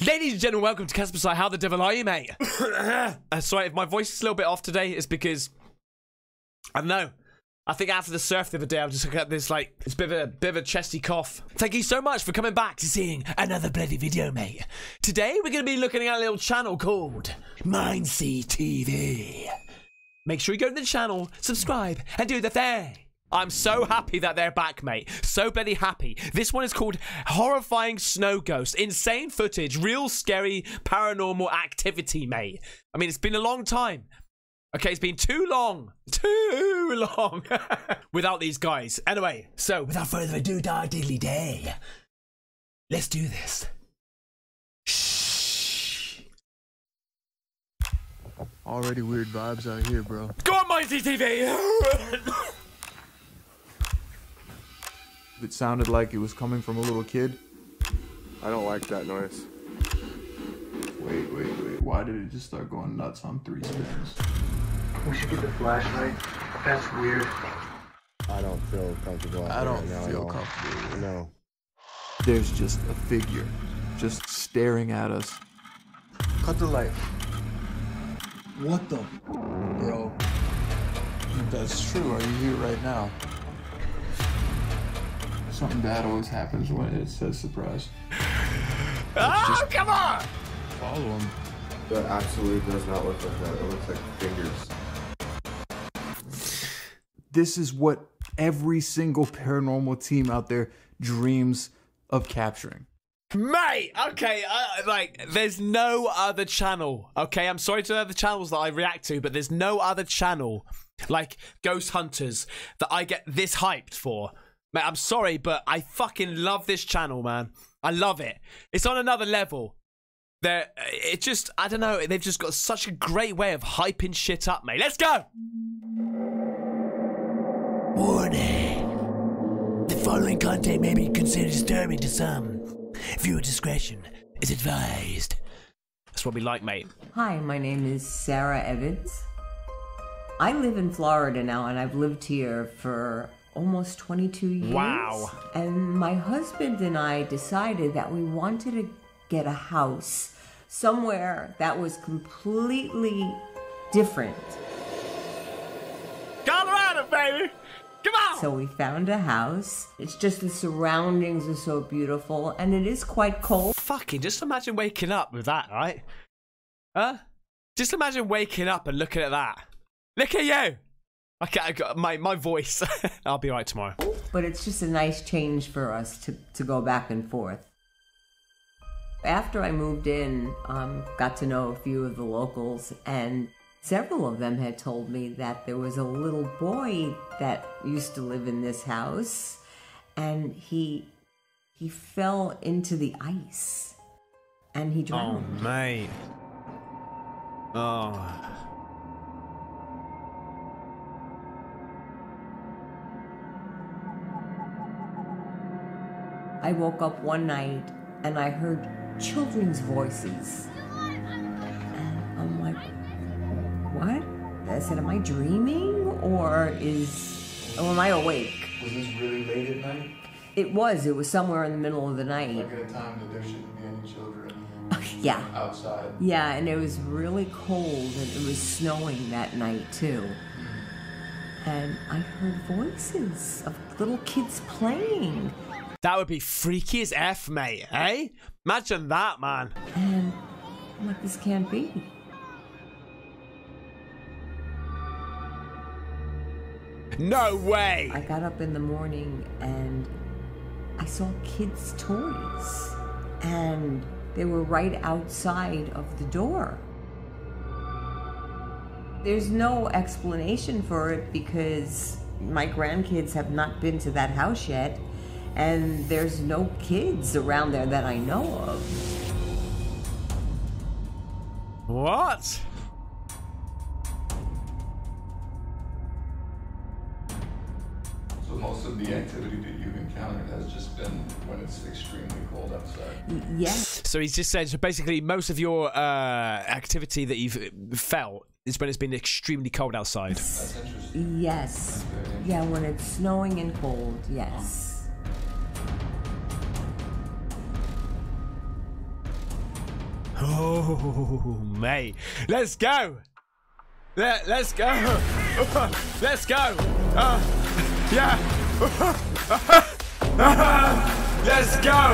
Ladies and gentlemen, welcome to Caspersight. How the devil are you, mate? Sorry, if my voice is a little bit off today, it's because, I don't know. I think after the surf the other day, I just got this, like, it's a bit of a chesty cough. Thank you so much for coming back to seeing another bloody video, mate. Today, we're going to be looking at a little channel called Mindseed TV. Make sure you go to the channel, subscribe, and do the thing. I'm so happy that they're back, mate. So bloody happy. This one is called Horrifying Snow Ghosts. Insane footage, real scary paranormal activity, mate. I mean, it's been a long time. Okay, it's been too long without these guys. Anyway, so without further ado, da diddly day, let's do this. Shh. Already weird vibes out here, bro. Go on, Mindseed TV. It sounded like it was coming from a little kid. I don't like that noise. Wait. Why did it just start going nuts on 3 spins? We should get the flashlight. That's weird. I don't feel comfortable. I don't feel comfortable. No. There's just a figure just staring at us. Cut the light. What the? Bro. If that's true, are you here right now? Something bad always happens when it says surprise. Oh, come on! Follow him. That absolutely does not look like that. It looks like fingers. This is what every single paranormal team out there dreams of capturing. Mate, okay, like, there's no other channel, okay? I'm sorry to the other channels that I react to, but there's no other channel, like Ghost Hunters, that I get this hyped for. Mate, I'm sorry, but I fucking love this channel, man. I love it. It's on another level. It just, I don't know, they've just got such a great way of hyping shit up, mate. Let's go! Warning. The following content may be considered disturbing to some. Viewer discretion is advised. That's what we like, mate. Hi, my name is Sarah Evans. I live in Florida now, and I've lived here for almost 22 years. Wow. And my husband and I decided that we wanted to get a house somewhere that was completely different. Colorado, baby! Come on! So we found a house. It's just the surroundings are so beautiful, and it is quite cold. Fucking, just imagine waking up with that, right? Huh? Just imagine waking up and looking at that. Look at you! Okay, I got my voice. I'll be right tomorrow. But it's just a nice change for us to go back and forth. After I moved in, got to know a few of the locals, and several of them had told me that there was a little boy that used to live in this house, and he fell into the ice, and he drowned. Oh, mate. Oh. I woke up one night and I heard children's voices. And I'm like, what? I said, am I dreaming or am I awake? Was this really late at night? It was somewhere in the middle of the night. Like at a time that there shouldn't be any children. Yeah. Outside. Yeah, and it was really cold and it was snowing that night too. And I heard voices of little kids playing. That would be freaky as F, mate, eh? Imagine that, man. And I'm like, this can't be. No way! I got up in the morning and I saw kids' toys. And they were right outside of the door. There's no explanation for it because my grandkids have not been to that house yet. And there's no kids around there that I know of. What? So most of the activity that you've encountered has just been when it's extremely cold outside? Yes. So he's just said, so basically most of your activity that you've felt is when it's been extremely cold outside. That's interesting. Yes. That's very interesting. Yeah, when it's snowing and cold, yes. Oh, mate. Let's go. Let's go. Let's go. Yeah. Let's go.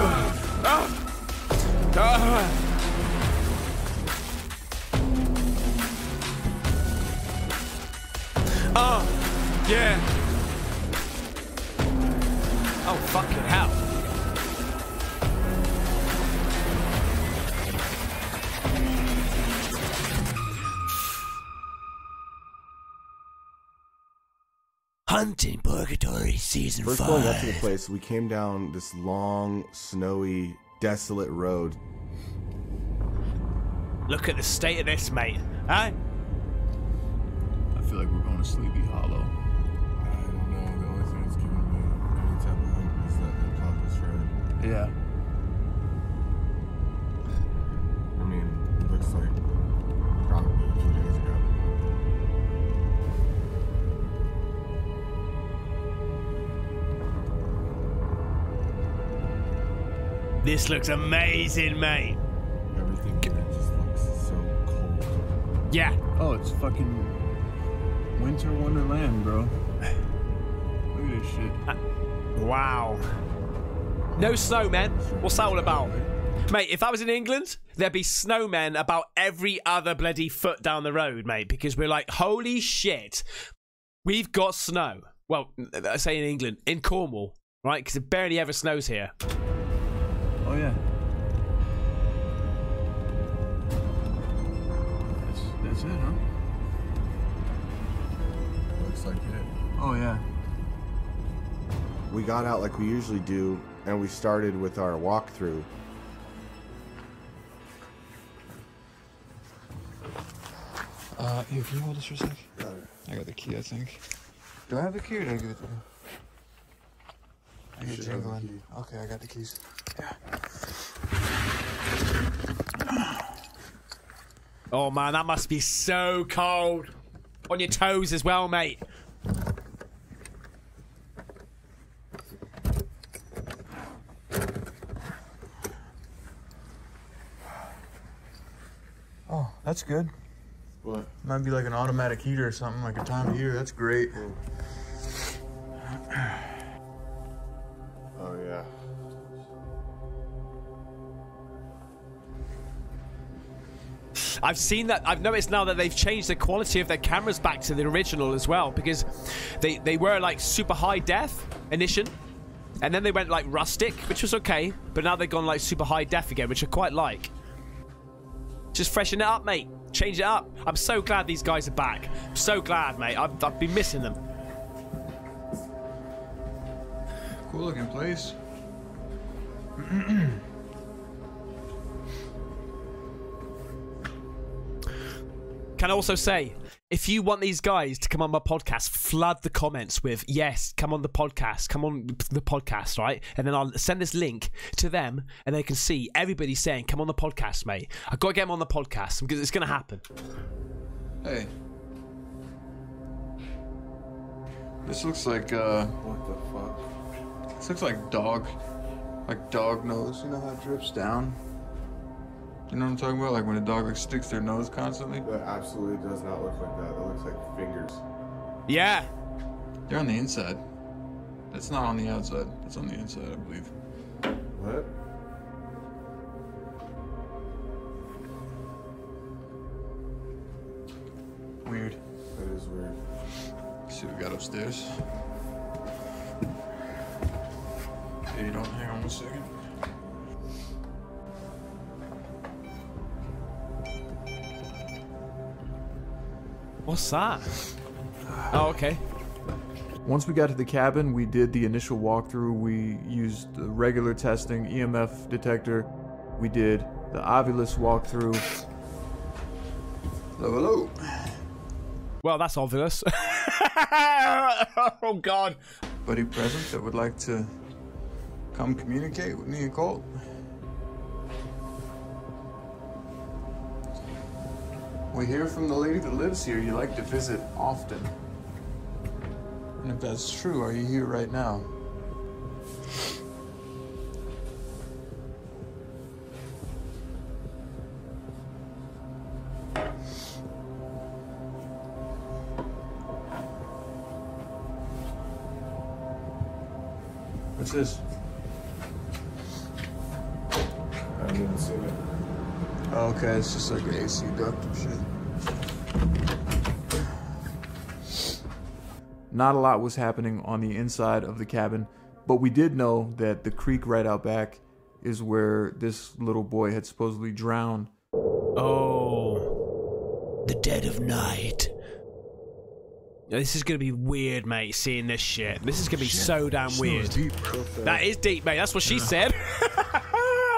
Oh, yeah. Oh, fucking hell. Hunting Purgatory Season 5. First of all, that's the place. We came down this long, snowy, desolate road. Look at the state of this, mate. Huh? I feel like we're going to Sleepy Hollow. I don't know. The only thing that's giving me any type of hope is that the clock is red. Yeah. I mean, it looks like probably a few days ago. This looks amazing, mate. Everything in it just looks so cold. Yeah. Oh, it's fucking winter wonderland, bro. Look at this shit. Wow. No snowmen. What's that all about? Mate, if I was in England, there'd be snowmen about every other bloody foot down the road, mate, because we're like, holy shit, we've got snow. Well, I say in England, in Cornwall, right? Because it barely ever snows here. Oh yeah. That's it, huh? Looks like it. Oh yeah. We got out like we usually do, and we started with our walkthrough. Hey, can you hold this for a sec? Got it. I got the key, I think. Do I have the key or do I give it to you? I get jingling. Okay, I got the keys. Yeah. Oh man, that must be so cold. On your toes as well, mate. Oh, that's good. What? Might be like an automatic heater or something, like a time heater. That's great. Oh yeah. I've seen that. I've noticed now that they've changed the quality of their cameras back to the original as well, because they were like super high def edition, and then they went like rustic, which was okay, but now they've gone like super high def again, which I quite like. Just freshen it up, mate. Change it up. I'm so glad these guys are back. I'm so glad, mate. I've been missing them. Cool looking place. Can I also say, if you want these guys to come on my podcast, flood the comments with, yes, come on the podcast, come on the podcast, right? And then I'll send this link to them and they can see everybody saying, come on the podcast, mate. I've got to get them on the podcast because it's going to happen. Hey. This looks like, what the fuck? This looks like dog nose. You know how it drips down? You know what I'm talking about? Like when a dog like sticks their nose constantly? That absolutely does not look like that. That looks like fingers. Yeah. They're on the inside. That's not on the outside. That's on the inside, I believe. What? Weird. That is weird. Let's see what we got upstairs. Hey, don't hang on one second. What's that? Oh, okay. Once we got to the cabin, we did the initial walkthrough. We used the regular testing, EMF detector. We did the Ovilus walkthrough. Hello, hello. Well, that's obvious. Oh, God. Buddy present that would like to come communicate with me and Colt. We hear from the lady that lives here you like to visit often. And if that's true, are you here right now? What's this? I haven't even seen it. Oh, okay, it's just like an AC duct and shit. Not a lot was happening on the inside of the cabin, but we did know that the creek right out back is where this little boy had supposedly drowned. Oh, the dead of night. This is going to be weird, mate, seeing this shit. This is going to be so damn weird. Deep, that is deep, mate. That's what she said.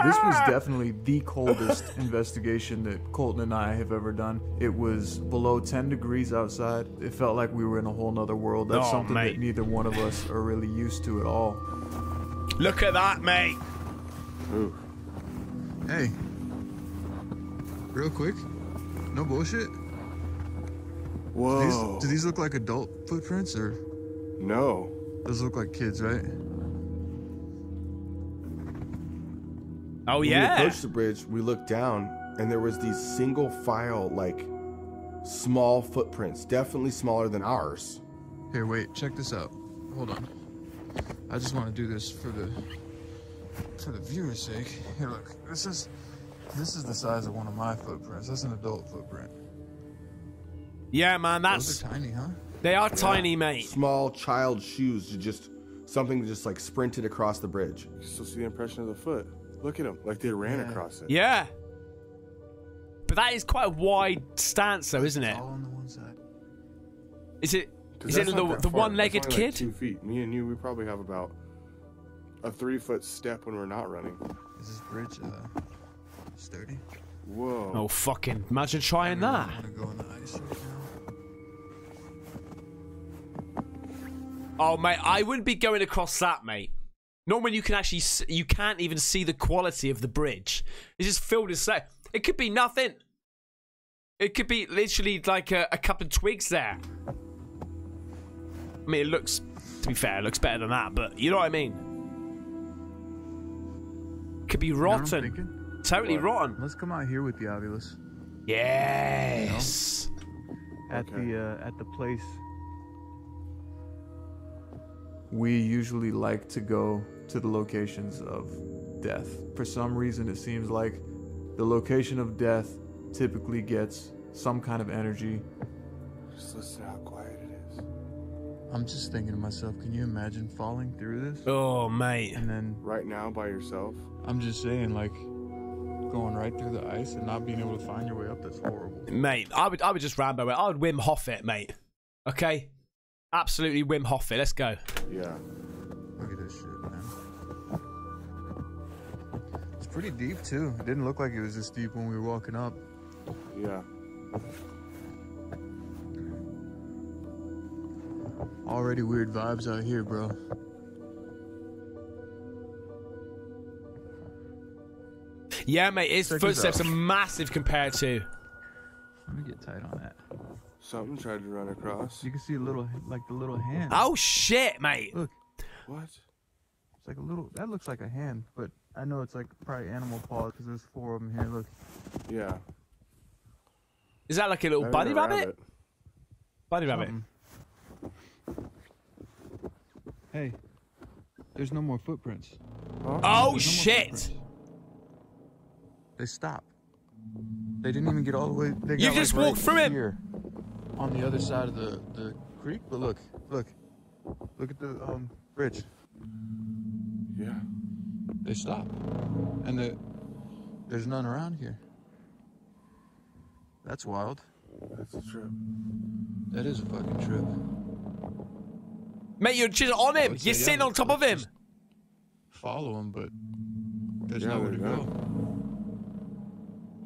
This was definitely the coldest investigation that Colton and I have ever done. It was below 10 degrees outside. It felt like we were in a whole nother world. That's something mate. That neither one of us are really used to at all. Look at that, mate. Ooh. Hey. Real quick. No bullshit. Whoa. Do these look like adult footprints or? No. Those look like kids, right? Oh, when yeah. We approached the bridge, we looked down, and there was these single file, like, small footprints. Definitely smaller than ours. Here, wait. Check this out. Hold on. I just want to do this for the viewer's sake. Here, look. This is the size of one of my footprints. That's an adult footprint. Yeah, man, that's... Those are tiny, huh? They are tiny, mate. Small child shoes, something like sprinted across the bridge. You can still see the impression of the foot. Look at them, like they ran across it. Yeah. But that is quite a wide stance, though, isn't it? It's all on the one side. Is it the one-legged kid? Like 2 feet. Me and you, we probably have about a 3-foot step when we're not running. Is this bridge sturdy? Whoa. Oh, fucking. Imagine trying that. I don't want to go on the ice right now. Oh, mate, I wouldn't be going across that, mate. Normally you can actually, you can't even see the quality of the bridge. It's just filled with snow. It could be nothing. It could be literally like a couple of twigs there. I mean, it looks, to be fair, it looks better than that, but you know what I mean? It could be rotten. You know what I'm thinking? Totally rotten. Let's come out here with the Ovilus. Yes. No? At the place. We usually like to go to the locations of death. For some reason, it seems like the location of death typically gets some kind of energy. Just listen to how quiet it is. I'm just thinking to myself, can you imagine falling through this? Oh, mate. And then... Right now, by yourself? I'm just saying, like, going right through the ice and not being able to find your way up, that's horrible. Mate, I would just Rambo it. I would Wim Hof it, mate. Okay? Absolutely Wim Hof it. Let's go. Yeah. Look at this shit, man. It's pretty deep, too. It didn't look like it was this deep when we were walking up. Yeah. Already weird vibes out here, bro. Yeah, mate. His footsteps are massive compared to... Let me get tight on that. Something tried to run across. You can see a little, like the little hand. Oh shit, mate! Look, what? It's like a little. That looks like a hand, but I know it's like probably animal paws because there's 4 of them here. Look. Yeah. Is that like a little bunny rabbit? Bunny rabbit. Hey, there's no more footprints. Huh? Oh shit! They stopped. They didn't even get all the way. They got, you just like, walked right through him. On the other side of the creek, but look at the bridge. Yeah, they stopped, and there's none around here. That's wild. That's a trip. That is a fucking trip, mate. You're just on him. You're sitting on top of him. Follow him, but there's nowhere to go.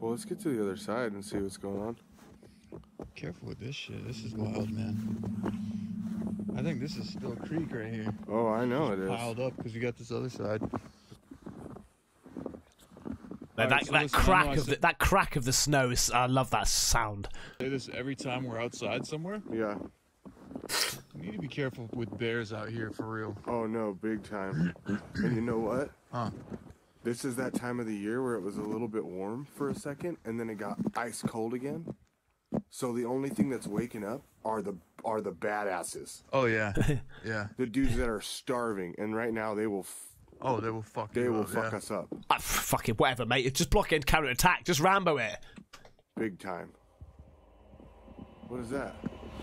Well, let's get to the other side and see what's going on. Careful with this shit. This is wild, man. I think this is still a creek right here. Oh, I know it is. Piled up because you got this other side. That, right, so that listen, that crack of the snow is. I love that sound. I say this every time we're outside somewhere. Yeah. You need to be careful with bears out here, for real. Oh no, big time. And you know what? Huh? This is that time of the year where it was a little bit warm for a second, and then it got ice cold again. So the only thing that's waking up are the badasses. Oh yeah, yeah. The dudes that are starving, and right now they will. They will fuck us up. Fucking whatever, mate. It's just blockade, counter attack. Just Rambo it. Big time. What is that?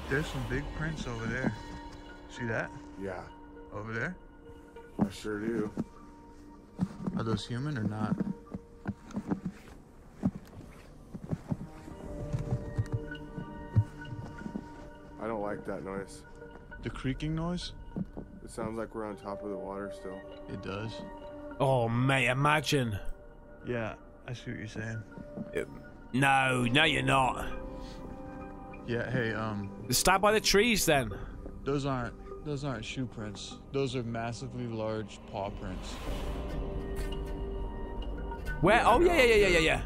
There's some big prints over there. See that? Yeah. Over there? I sure do. Are those human or not? I don't like that noise. The creaking noise? It sounds like we're on top of the water still. It does. Oh, mate, imagine. Yeah, I see what you're saying. No, you're not. Yeah, hey, stop by the trees then. Those aren't shoe prints. Those are massively large paw prints. Where? Yeah, oh, yeah.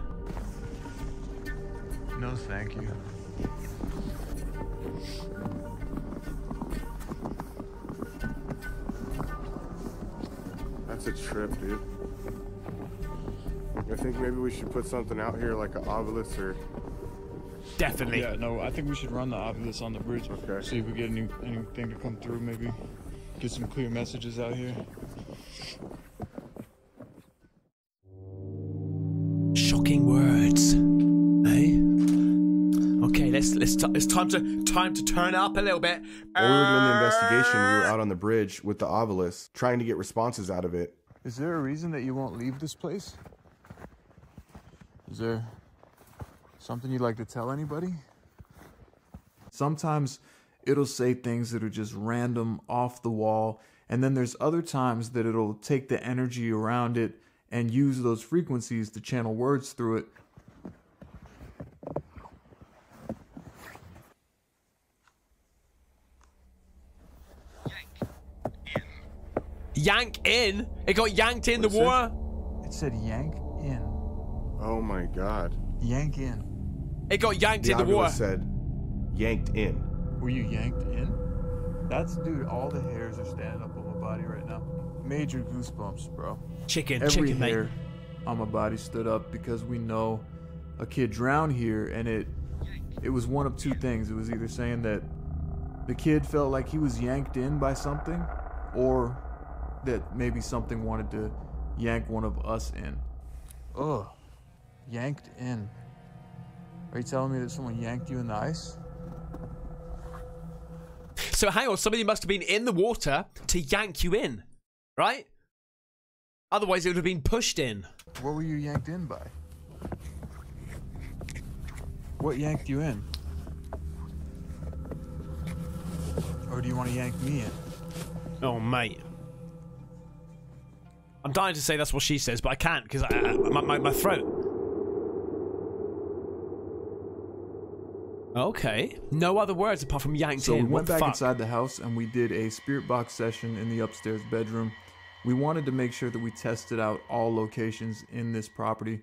No, thank you. That's a trip, dude. I think maybe we should put something out here like an Ovilus or... Definitely. Yeah, no, I think we should run the Ovilus on the bridge. Okay. See if we get anything to come through, maybe get some clear messages out here. Shocking words. Hey? Okay, it's time to turn up a little bit. While we were doing the investigation, we were out on the bridge with the Ovilus, trying to get responses out of it. Is there a reason that you won't leave this place? Is there... something you'd like to tell anybody? Sometimes it'll say things that are just random, off the wall, and then there's other times that it'll take the energy around it and use those frequencies to channel words through it. Yank in? It got yanked in the water? It said yank in. Oh my god. Yank in. It got yanked in the water. Said, yanked in. Were you yanked in? That's, dude, all the hairs are standing up on my body right now. Major goosebumps, bro. Every hair on my body stood up because we know a kid drowned here, and it was one of two things. It was either saying that the kid felt like he was yanked in by something, or that maybe something wanted to yank one of us in. Ugh. Yanked in. Are you telling me that someone yanked you in the ice? So hang on, somebody must have been in the water to yank you in, right? Otherwise it would have been pushed in. What were you yanked in by? What yanked you in? Or do you want to yank me in? Oh, mate. I'm dying to say that's what she says, but I can't because my throat. Okay. No other words apart from yanked in. So we went back inside the house and we did a spirit box session in the upstairs bedroom. We wanted to make sure that we tested out all locations in this property.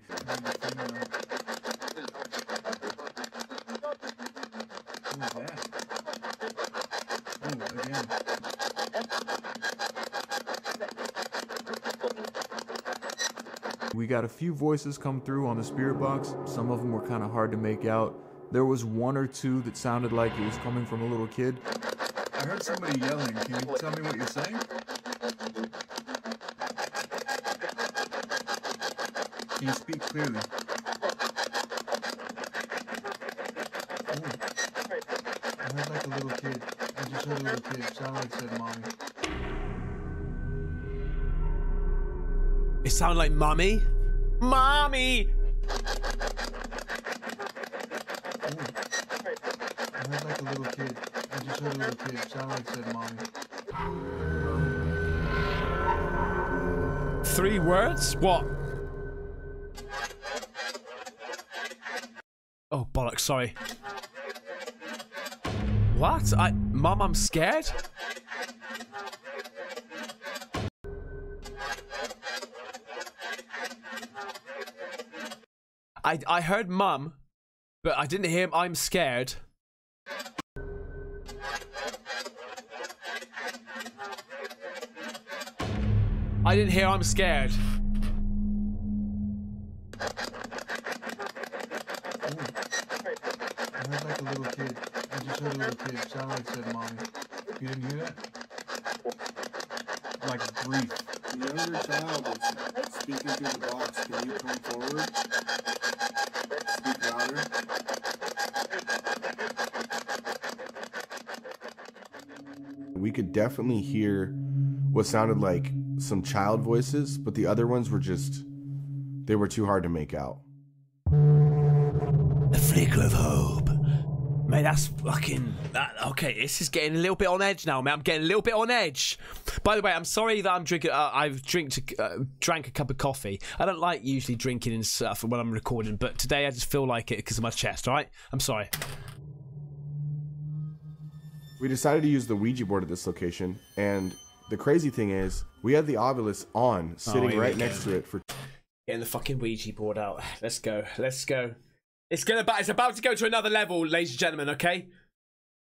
We got a few voices come through on the spirit box. Some of them were kind of hard to make out. There was one or two that sounded like it was coming from a little kid. I heard somebody yelling. Can you tell me what you're saying? Can you speak clearly? Ooh. I heard like a little kid. I just heard a little kid. It sounded like it said mommy. It sounded like mommy? Mommy! I heard like a little kid. I just heard a little kid. It sounded like it said mommy. 3 words? What? Oh, bollocks, sorry. What? Mom, I'm scared? I heard mum, but I didn't hear I'm scared. I didn't hear I'm scared. Ooh. I heard like a little kid. I just heard a little kid. It sounded like it said mommy. You didn't hear that? Like grief. The younger child is speaking through the box. Can you come forward? Speak louder. We could definitely hear what sounded like some child voices, but the other ones were just, they were too hard to make out. A flicker of hope. Mate, that's fucking... okay, this is getting a little bit on edge now, mate. I'm getting a little bit on edge. By the way, I'm sorry that I'm drinking... I've drank a cup of coffee. I don't like usually drinking and stuff when I'm recording, but today I just feel like it because of my chest, all right? I'm sorry. We decided to use the Ouija board at this location, and the crazy thing is, we had the Ovilus on, sitting right next to it for... Getting the fucking Ouija board out. Let's go. Let's go. It's about to go to another level, ladies and gentlemen, okay?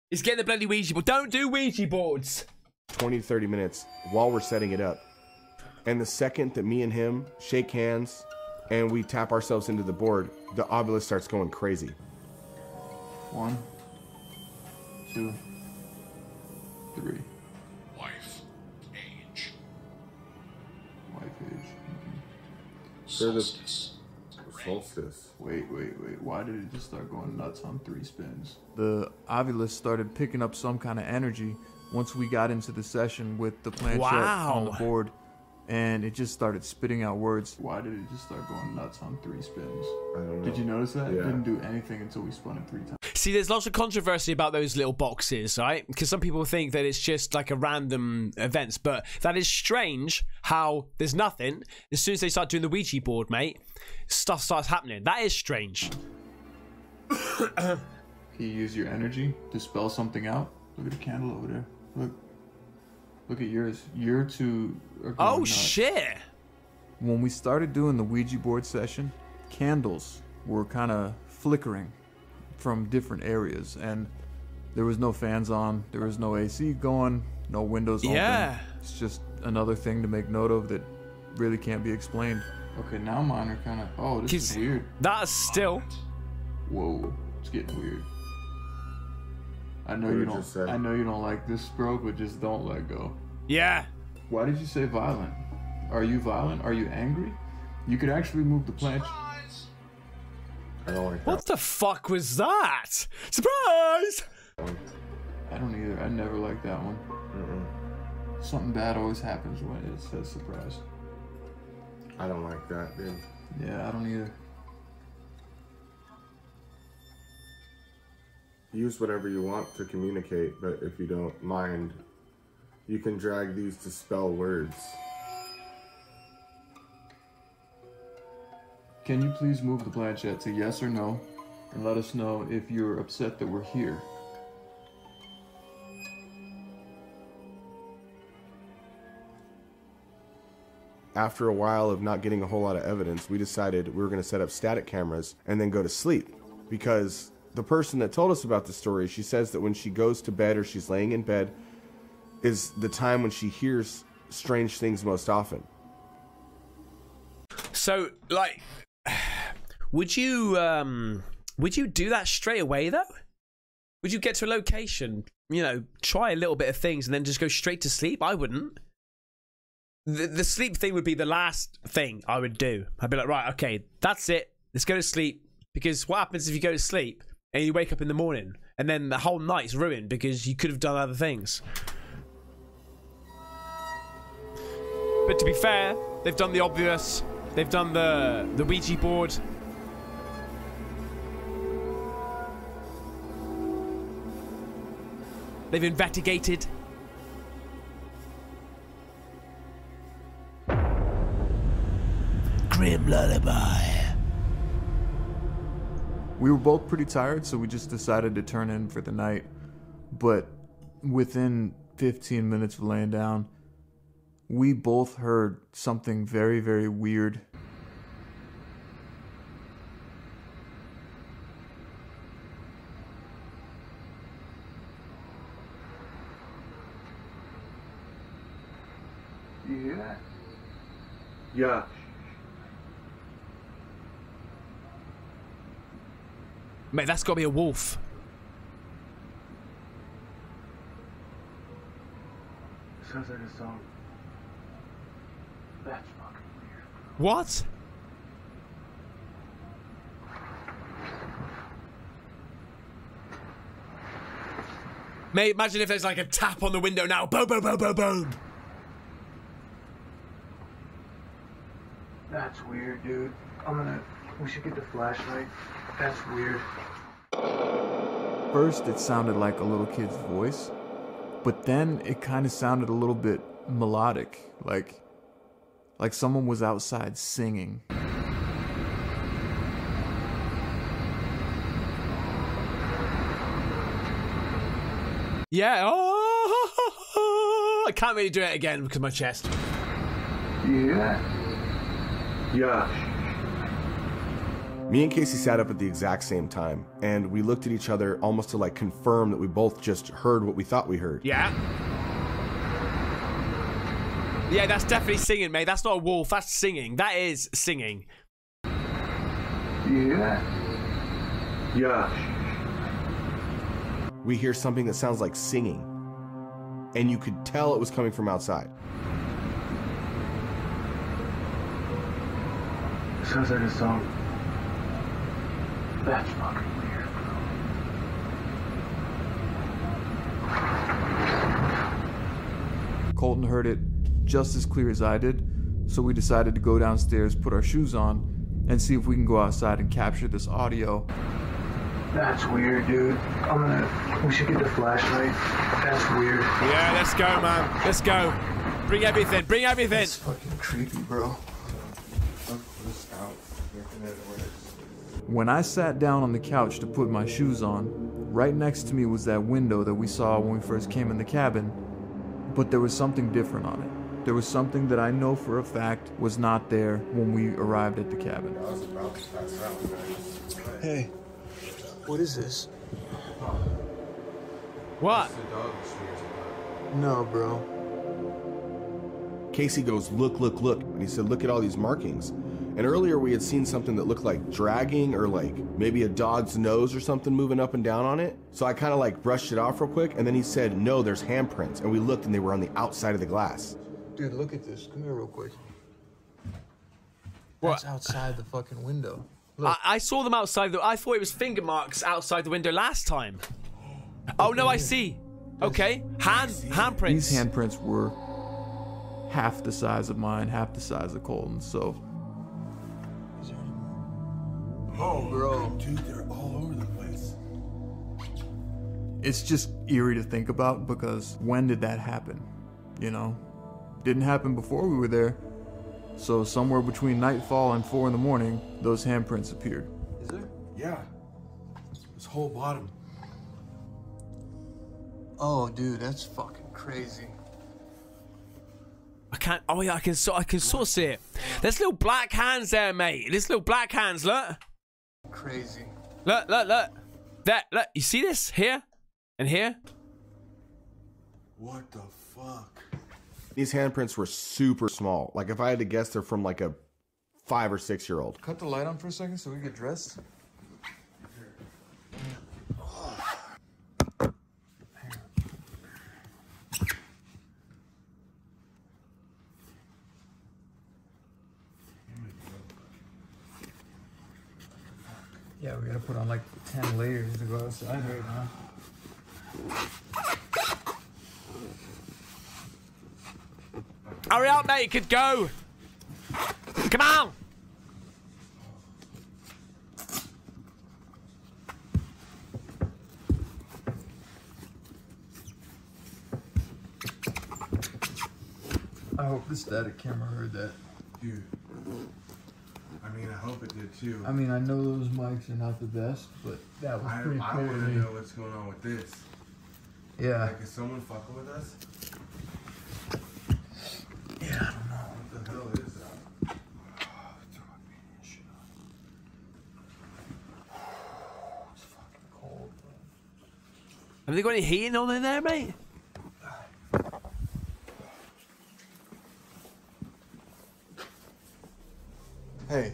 It's getting the bloody Ouija board. Don't do Ouija boards! 20 to 30 minutes while we're setting it up. And the second that me and him shake hands and we tap ourselves into the board, the Ovilus starts going crazy. 1, 2, 3. Wife age. Solstice. Solstice. Wait. Why did it just start going nuts on 3 spins? The Ovilus started picking up some kind of energy once we got into the session with the planchette on the board, and it just started spitting out words. Why did it just start going nuts on 3 spins? I don't know. Did you notice that? Yeah. It didn't do anything until we spun it 3 times. See, there's lots of controversy about those little boxes, right? Because some people think that it's just like a random events, but that is strange how there's nothing. As soon as they start doing the Ouija board, mate, stuff starts happening. That is strange. Can you use your energy to spell something out? Look at the candle over there. Look. Look at yours. Your two are going nuts. Shit. When we started doing the Ouija board session, candles were kind of flickering from different areas, and there was no fans on, there was no AC going, no windows open. It's just another thing to make note of that really can't be explained. Okay, now mine are kind of... Oh, this is weird. That's still... Whoa, it's getting weird. I know you don't like this, bro, but just don't let go. Yeah. Why did you say violent? Are you violent? Are you angry? You could actually move the planche. I don't like that. What the fuck was that? Surprise! I don't either. I never liked that one. Something bad always happens when it says surprise. I don't like that, dude. Yeah, I don't either. Use whatever you want to communicate, but if you don't mind, you can drag these to spell words. Can you please move the planchette to yes or no, and let us know if you're upset that we're here? After a while of not getting a whole lot of evidence, we decided we were going to set up static cameras and then go to sleep, because the person that told us about the story, she says that when she goes to bed or she's laying in bed is the time when she hears strange things most often. So, like... Would you do that straight away though? Would you get to a location, you know, try a little bit of things and then just go straight to sleep? I wouldn't. The sleep thing would be the last thing I would do. I'd be like, right, okay, that's it. Let's go to sleep. Because what happens if you go to sleep and you wake up in the morning and then the whole night's ruined because you could have done other things? But to be fair, they've done the obvious. They've done the Ouija board. They've investigated. Grim lullaby. We were both pretty tired, so we just decided to turn in for the night. But within 15 minutes of laying down, we both heard something very, very weird. You hear that? Yeah. Mate, that's gotta be a wolf. sounds like a song. That's fucking weird. What? Mate, imagine if there's like a tap on the window now. Boom, boom, boom, boom, boom. That's weird, dude. We should get the flashlight. That's weird. First, it sounded like a little kid's voice, but then it kind of sounded a little bit melodic, like someone was outside singing. Yeah, oh, I can't really do it again because of my chest. Yeah. Yeah. Me and Casey sat up at the exact same time, and we looked at each other almost to like confirm that we both just heard what we thought we heard. Yeah. Yeah, that's definitely singing, mate. That's not a wolf, that's singing. That is singing. Yeah. Yeah. We hear something that sounds like singing, and you could tell it was coming from outside. It sounds like a song. That's fucking weird, bro. Colton heard it just as clear as I did, so we decided to go downstairs, put our shoes on, and see if we can go outside and capture this audio. That's weird, dude. We should get the flashlight. That's weird. Yeah, let's go, man. Let's go. Bring everything. Bring everything. That's fucking creepy, bro. When I sat down on the couch to put my shoes on, right next to me was that window that we saw when we first came in the cabin, but there was something different on it. There was something that I know for a fact was not there when we arrived at the cabin. Hey, what is this? What? No, bro. Casey goes, look, look, look, and he said, look at all these markings. And earlier we had seen something that looked like dragging or like maybe a dog's nose or something moving up and down on it. So I kind of like brushed it off real quick. And then he said, no, there's handprints. And we looked and they were on the outside of the glass. Dude, look at this. Come here real quick. What's outside the fucking window? Look. I saw them outside. I thought it was finger marks outside the window last time. Oh, no, I see. Okay. Handprints. These handprints were half the size of mine, half the size of Colton's. So... Oh, bro. Dude, they're all over the place. It's just eerie to think about because when did that happen? You know? Didn't happen before we were there. So somewhere between nightfall and 4 in the morning, those handprints appeared. Is there? Yeah. This whole bottom. Oh, dude, that's fucking crazy. I can't. Oh, yeah, I can sort of see it. There's little black hands there, mate. There's little black hands, look. Crazy. Look, look, look. That, look. You see this? Here and here. What the fuck? These handprints were super small. Like, if I had to guess, they're from like a 5- or 6-year-old. Cut the light on for a second so we get dressed. Yeah, we gotta put on like 10 layers to go outside right now. Hurry up, mate, you could go! Come on! I hope the static camera heard that. Dude. I mean, I hope it did too. I mean, I know those mics are not the best, but that was pretty cool. I want to know what's going on with this. Yeah. Like, is someone fucking with us? Yeah, I don't know. What the hell is that? Oh, it's all my shit on. It's fucking cold, man. Have they got any heating on in there, mate? Hey,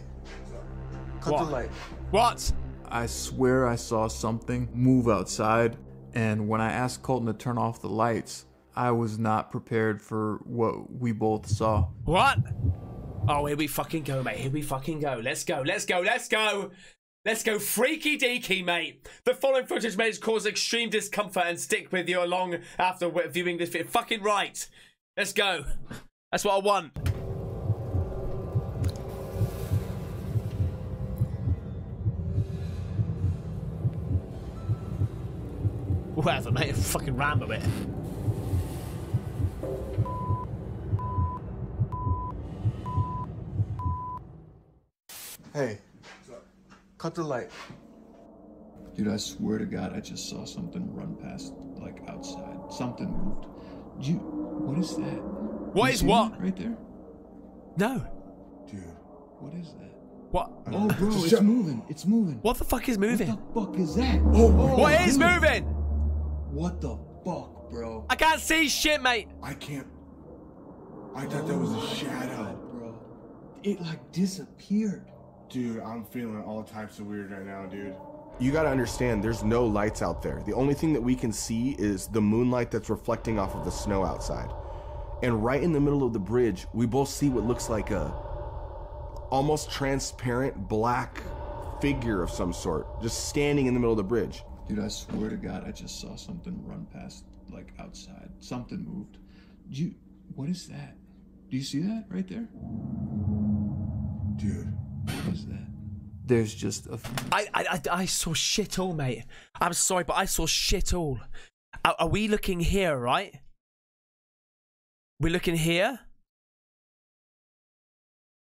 cut the light. What? I swear I saw something move outside, and when I asked Colton to turn off the lights, I was not prepared for what we both saw. What? Oh, here we fucking go, mate. Here we fucking go. Let's go. Let's go. Let's go. Let's go freaky deaky, mate. The following footage may cause extreme discomfort and stick with you along after viewing this video. Fucking right. Let's go. That's what I want. Whatever, mate. I fucking ran with it. Hey, cut the light. Dude, I swear to God, I just saw something run past, like, outside. Something moved. You, what is that? What is what? Right there? No. Dude, what is that? What? Oh, bro, it's moving. It's moving. What the fuck is moving? What the fuck is that? Oh, what is moving? What the fuck, bro? I can't see shit, mate. I can't. I thought that was a shadow. God, bro. It, like, disappeared. Dude, I'm feeling all types of weird right now, dude. You gotta understand, there's no lights out there. The only thing that we can see is the moonlight that's reflecting off of the snow outside. And right in the middle of the bridge, we both see what looks like a almost transparent black figure of some sort, just standing in the middle of the bridge. Dude, I swear to God, I just saw something run past, like, outside. Something moved. What is that? Do you see that right there? Dude. What is that? There's just a... I saw shit all, mate. I'm sorry, but I saw shit all. Are we looking here, right? We're looking here?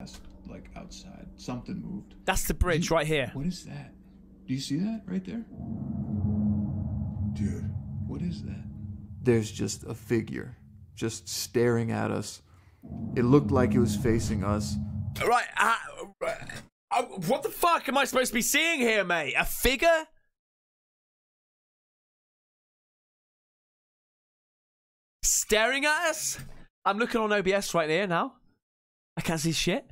That's, like, outside. Something moved. That's the bridge right here. What is that? Do you see that right there? Dude, what is that? There's just a figure just staring at us. It looked like it was facing us. Right, what the fuck am I supposed to be seeing here, mate? A figure? Staring at us? I'm looking on OBS right here now. I can't see shit.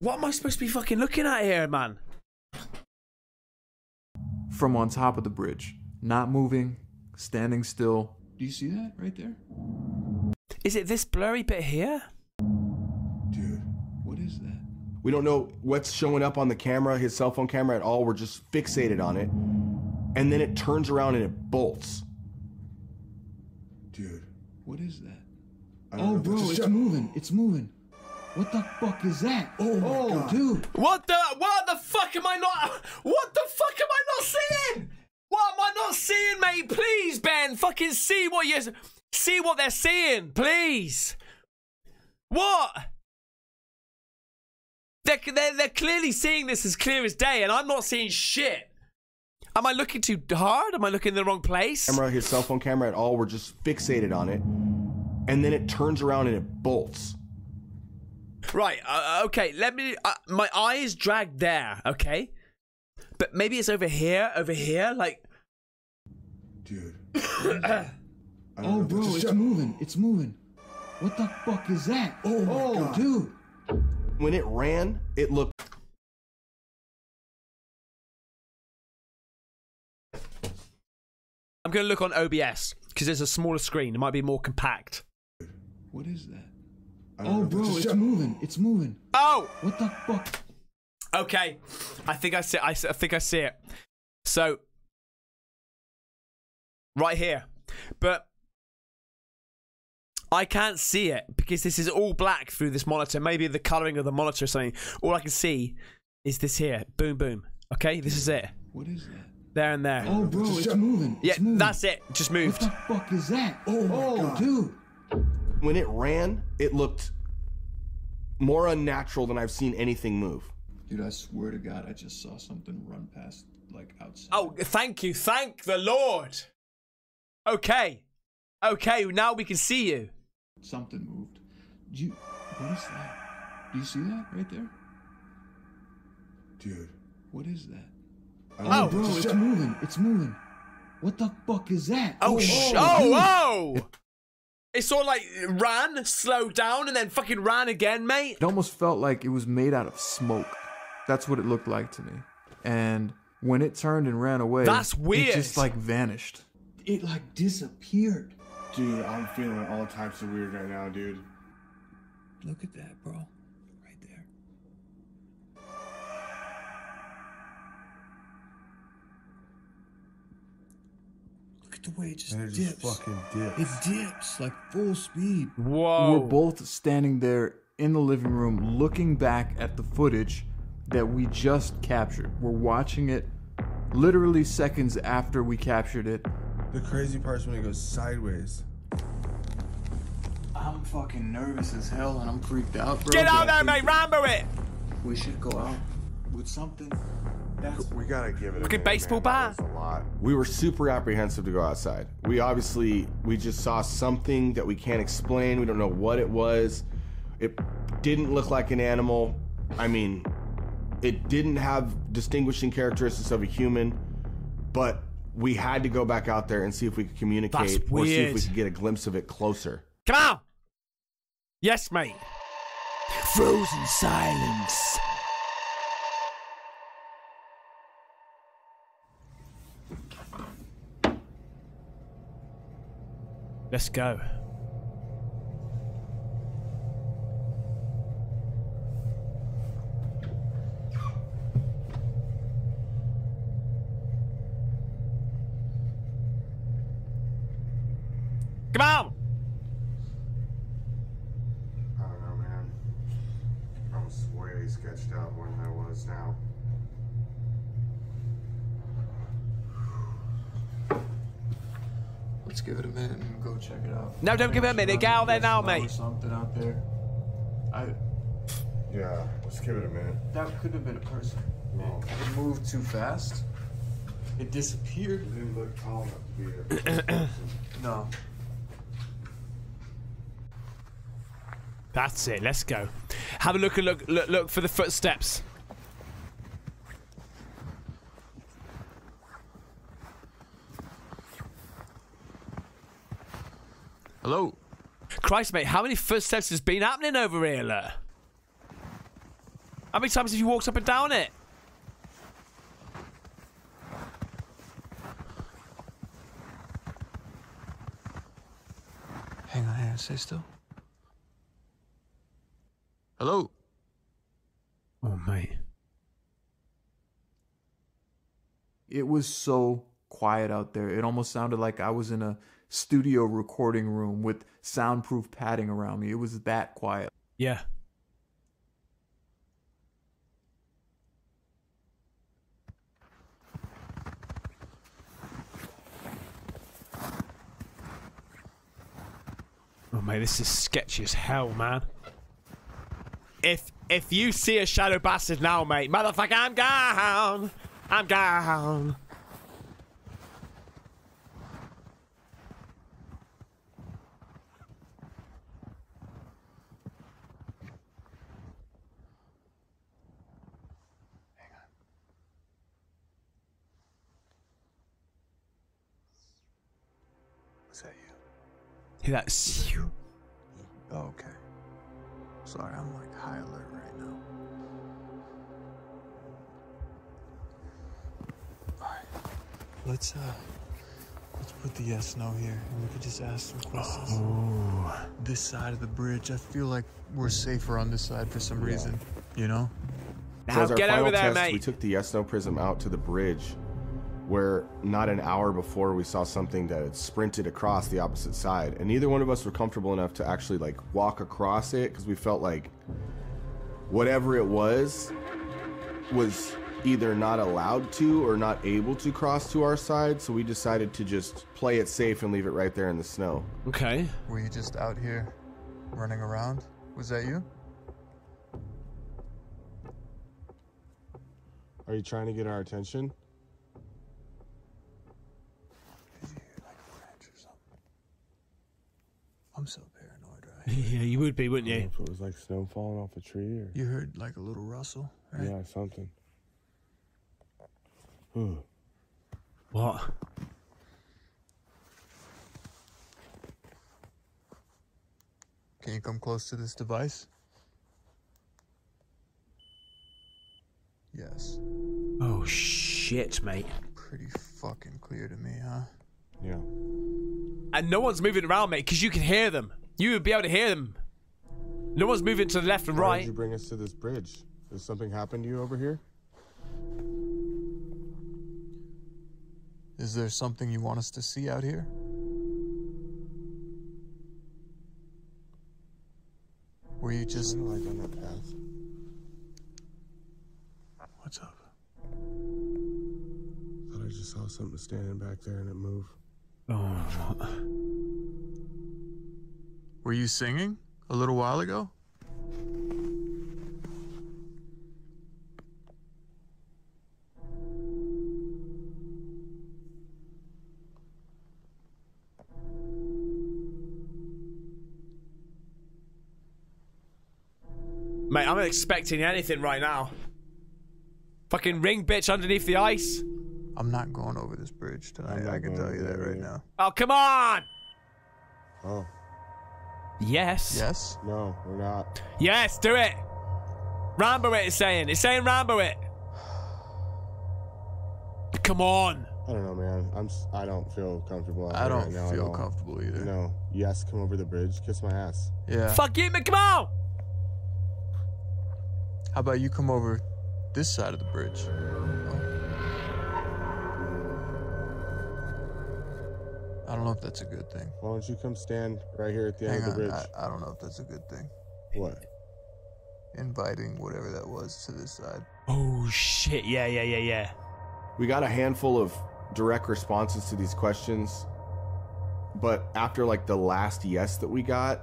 What am I supposed to be fucking looking at here, man? From on top of the bridge. Not moving. Standing still. Do you see that right there? Is it this blurry bit here? Dude, what is that? We don't know what's showing up on the camera, his cell phone camera at all. We're just fixated on it. And then it turns around and it bolts. Dude, what is that? Oh, bro, it's moving. It's moving. What the fuck is that? Oh, my God. Dude. What the fuck am I not... What the fuck am I not seeing? What am I not seeing, mate? Please, Ben, fucking see what you're... See what they're seeing, please. What? They're clearly seeing this as clear as day, and I'm not seeing shit. Am I looking too hard? Am I looking in the wrong place? Camera, his cell phone camera at all. We're just fixated on it, and then it turns around and it bolts. Right. Okay. Let me. My eye is dragged there. Okay, but maybe it's over here. Over here, like. Dude. Oh, bro, it's moving. It's moving. What the fuck is that? Oh, my God. Dude. When it ran, it looked... I'm going to look on OBS, because it's a smaller screen. It might be more compact. What is that? Oh, bro, it's moving. It's moving. Oh! What the fuck? Okay. I think I see it. I think I see it. So... Right here. But... I can't see it because this is all black through this monitor. Maybe the colouring of the monitor or something. All I can see is this here. Boom, boom. Okay, this is it. What is that? There and there. Oh, bro, it's moving. Yeah, that's it. Just moved. What the fuck is that? Oh, my God. Dude. When it ran, it looked more unnatural than I've seen anything move. Dude, I swear to God, I just saw something run past, like, outside. Oh, thank you. Thank the Lord. Okay. Okay, now we can see you. Something moved. What is that? Do you see that right there? Dude, what is that? Oh, bro, it's moving. It's moving. What the fuck is that? Oh, oh! It sort of like ran, slowed down, and then fucking ran again, mate. It almost felt like it was made out of smoke. That's what it looked like to me. And when it turned and ran away, that's weird. It just like vanished. It like disappeared. Dude, I'm feeling all types of weird right now, dude. Look at that, bro. Right there. Look at the way it just dips. It just fucking dips. It dips like full speed. Whoa. We're both standing there in the living room looking back at the footage that we just captured. We're watching it literally seconds after we captured it. The crazy part is when it goes sideways. I'm fucking nervous as hell and I'm freaked out, bro. Get out there, mate! Rambo it! We should go out with something. That's we gotta give it a baseball bat. We were super apprehensive to go outside. We just saw something that we can't explain. We don't know what it was. It didn't look like an animal. I mean, it didn't have distinguishing characteristics of a human, but we had to go back out there and see if we could communicate or see if we could get a glimpse of it closer. Come on! Yes, mate. Frozen silence. Let's go. Come on! I don't know, man. I was way sketched out more than I was now. Let's give it a minute and go check it out. No, don't give it a minute. Get out there now, mate. Something out there. Yeah, let's give it a minute. That could have been a person. No. It moved too fast. It disappeared. It didn't look tall enough to be a person. No. That's it. Let's go. Have a look and look for the footsteps. Hello. Christ, mate, how many footsteps has been happening over here, look? How many times have you walked up and down it? Hang on, stay still. Hello? Oh, mate. It was so quiet out there. It almost sounded like I was in a studio recording room with soundproof padding around me. It was that quiet. Yeah. Oh, mate, this is sketchy as hell, man. If you see a shadow bastard now, mate, motherfucker, I'm down. I'm down. Hang on. Was that you? Yeah, that's you. Oh, okay. Sorry, I'm like high alert right now. Alright. Let's put the yes no here and we could just ask some questions. Oh. This side of the bridge. I feel like we're safer on this side for some reason. You know? Now get over there, mate. We took the yes no prism out to the bridge where not an hour before we saw something that had sprinted across the opposite side, and neither one of us were comfortable enough to actually like walk across it because we felt like whatever it was either not allowed to or not able to cross to our side, so we decided to just play it safe and leave it right there in the snow. Okay. Were you just out here running around? Was that you? Are you trying to get our attention? I'm so paranoid right here. Yeah, you would be, wouldn't you? I don't know if it was like snow falling off a tree or... You heard like a little rustle, right? Yeah, something. Ooh. What? Can you come close to this device? Yes. Oh, shit. shit, mate. Pretty fucking clear to me, huh? Yeah. And no one's moving around, mate, because you can hear them. You would be able to hear them. No one's moving to the left and right. Why did you bring us to this bridge? Did something happen to you over here? Is there something you want us to see out here? Were you just... Why do I go on that path? What's up? I thought I just saw something standing back there and it moved. Oh, no. Were you singing a little while ago? Mate, I'm not expecting anything right now. Fucking ring bitch underneath the ice. I'm not going over this bridge tonight. I can tell you that right now. Oh, come on! Oh. Yes. Yes? No, we're not. Yes, do it! Rambo it, it's saying. It's saying Rambo it. Come on. I don't know, man. I don't feel comfortable. I don't feel comfortable either. No. Yes, come over the bridge. Kiss my ass. Yeah. Fuck you, man. Come on! How about you come over this side of the bridge? I don't know if that's a good thing. Why don't you come stand right here at the end of the bridge? I don't know if that's a good thing. What? Inviting whatever that was to this side. Oh, shit. Yeah, yeah, yeah, yeah. We got a handful of direct responses to these questions. But after, like, the last yes that we got,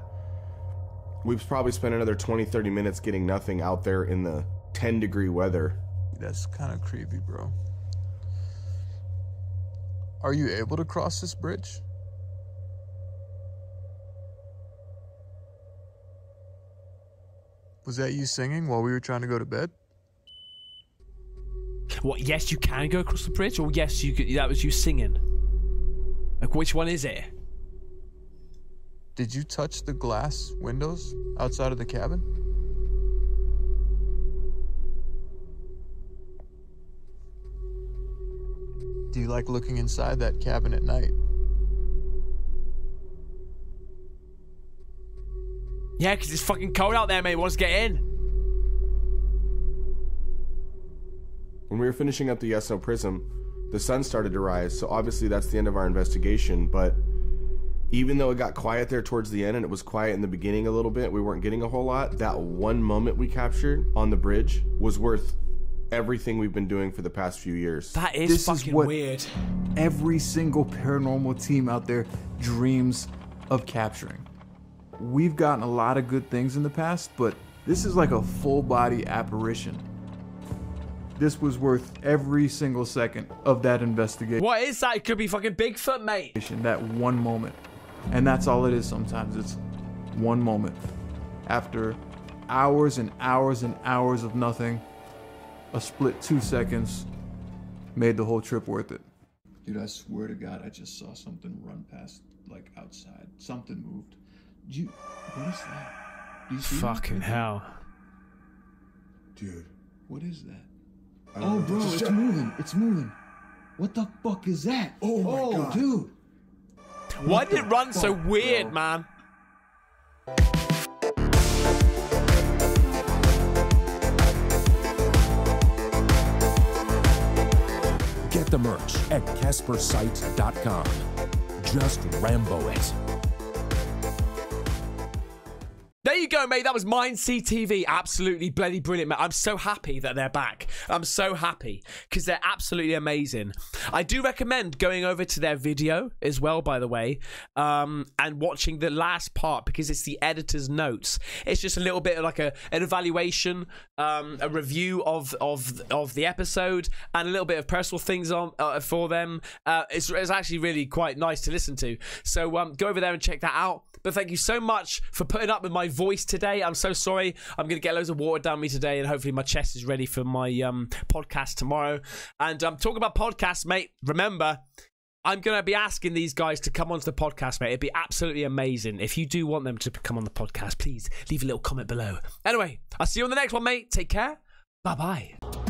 we've probably spent another 20, 30 minutes getting nothing out there in the 10-degree weather. That's kind of creepy, bro. Are you able to cross this bridge? Was that you singing while we were trying to go to bed? What, yes, you can go across the bridge? Or yes, you could, that was you singing? Like, which one is it? Did you touch the glass windows outside of the cabin? Do you like looking inside that cabin at night? Yeah, because it's fucking cold out there, mate. Wants to get in. When we were finishing up the Yes No Prism, the sun started to rise, so obviously that's the end of our investigation, but even though it got quiet there towards the end and it was quiet in the beginning a little bit, we weren't getting a whole lot, that one moment we captured on the bridge was worth everything we've been doing for the past few years. That is fucking weird. Every single paranormal team out there dreams of capturing. We've gotten a lot of good things in the past, but this is like a full body apparition. This was worth every single second of that investigation. What is that? It could be fucking Bigfoot, mate. That one moment. And that's all it is sometimes. It's one moment. After hours and hours and hours of nothing, a split 2 seconds made the whole trip worth it. Dude, I swear to God, I just saw something run past, like, outside. Something moved. What is that? You see fucking that? Hell. Dude. What is that? Oh, bro, it's moving. It's moving. What the fuck is that? Oh, my God. Dude. Why did it run so weird, man? Get the merch at Caspersight.com. Just Rambo it. There you go, mate. That was Mindseed TV. Absolutely bloody brilliant, mate. I'm so happy that they're back. I'm so happy because they're absolutely amazing. I do recommend going over to their video as well, by the way, and watching the last part because it's the editor's notes. It's just a little bit of like an evaluation, a review of the episode, and a little bit of personal things on for them. It's actually really quite nice to listen to. So go over there and check that out. But thank you so much for putting up with my voice today. I'm so sorry. I'm going to get loads of water down me today, and hopefully my chest is ready for my podcast tomorrow. And talking about podcasts, mate, remember, I'm going to be asking these guys to come onto the podcast, mate. It'd be absolutely amazing. If you do want them to come on the podcast, please leave a little comment below. Anyway, I'll see you on the next one, mate. Take care. Bye-bye.